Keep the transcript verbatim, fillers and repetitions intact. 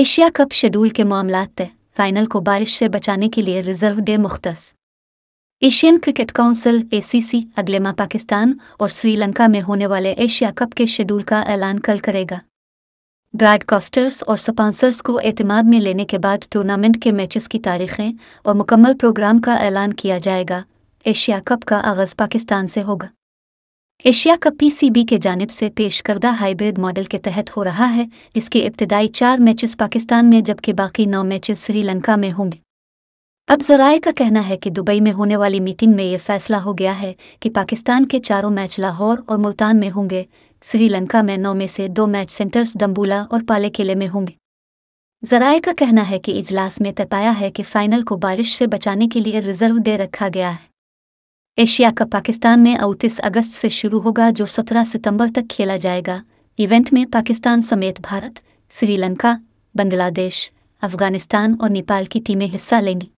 Asia cup schedule के मामला तय, फाइनल को बारिश से बचाने के लिए रिजर्व डे मुख्तस। Asian cricket council A C C अगले माह पाकिस्तान और श्रीलंका में होने वाले एशिया कप के शेड्यूल का ऐलान कल करेगा। ब्रॉडकास्टर्स और स्पॉन्सर्स को एतमाद में लेने के बाद टूर्नामेंट के मैचेस की तारीखें और मुकम्मल प्रोग्राम का ऐलान किया जाएगा। एशिया कप का आगाज़ पाकिस्तान से होगा। Asia cup P C B के जानिब से पेश करदा हाइब्रिड मॉडल के तहत हो रहा है, जिसके इब्तदाई चार मैचेस पाकिस्तान में जबकि बाकी नौ मैचेस श्रीलंका में होंगे। अब जराये का कहना है कि दुबई में होने वाली मीटिंग में ये फैसला हो गया है कि पाकिस्तान के चारों मैच लाहौर और मुल्तान में होंगे। श्रीलंका में नौ में से दो मैच सेंटर्स दम्बूला और पाले केले में होंगे। जराये का कहना है कि इजलास में तय पाया है कि फाइनल को बारिश से बचाने के लिए रिजर्व डे रखा गया है। एशिया कप पाकिस्तान में उनतीस अगस्त से शुरू होगा, जो सत्रह सितंबर तक खेला जाएगा। इवेंट में पाकिस्तान समेत भारत, श्रीलंका, बांग्लादेश, अफगानिस्तान और नेपाल की टीमें हिस्सा लेंगी।